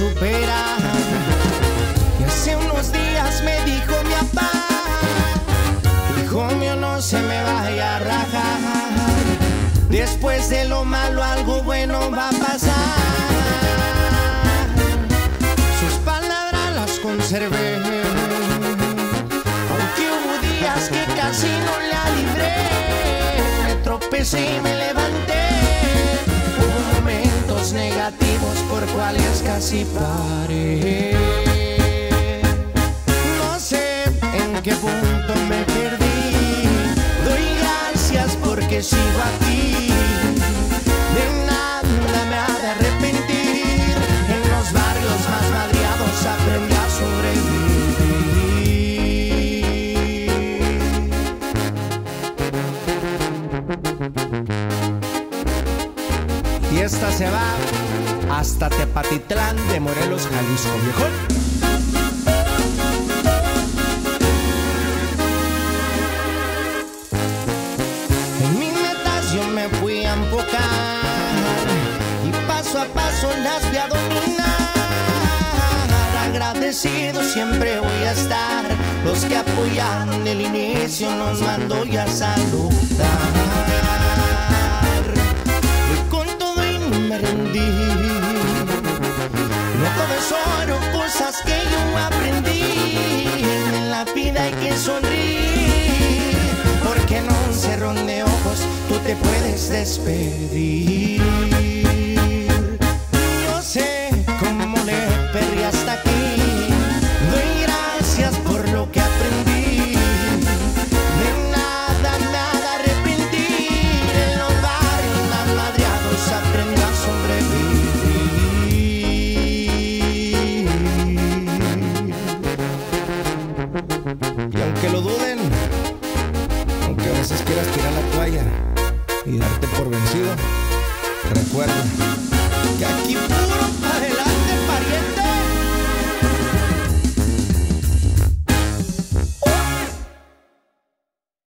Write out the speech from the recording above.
Supera. Y hace unos días me dijo mi papá, hijo mío, no se me vaya a rajar, después de lo malo algo bueno va a pasar. Sus palabras las conservé, aunque hubo días que casi no la libré. Me tropecé y me levanté, hubo momentos negativos por cuales casi paré. No sé en qué punto me perdí, doy gracias porque sigo aquí. De nada me ha de arrepentir, en los barrios más madreados aprendí a sobrevivir. Y esta se va hasta Tepatitlán de Morelos, Jalisco, viejón. En mis metas yo me fui a enfocar y paso a paso las voy a dominar. Agradecido siempre voy a estar, los que apoyaron el inicio nos mandó ya saludar. Cosas que yo aprendí, en la vida hay que sonreír, porque en un cerrón de ojos tú te puedes despedir. Yo sé cómo le perdí hasta aquí, doy gracias por lo que aprendí. De nada, nada arrepentir, en los barrios más madreados aprendí a sobrevivir. Y aunque lo duden, aunque a veces quieras tirar la toalla y darte por vencido, recuerda que aquí puro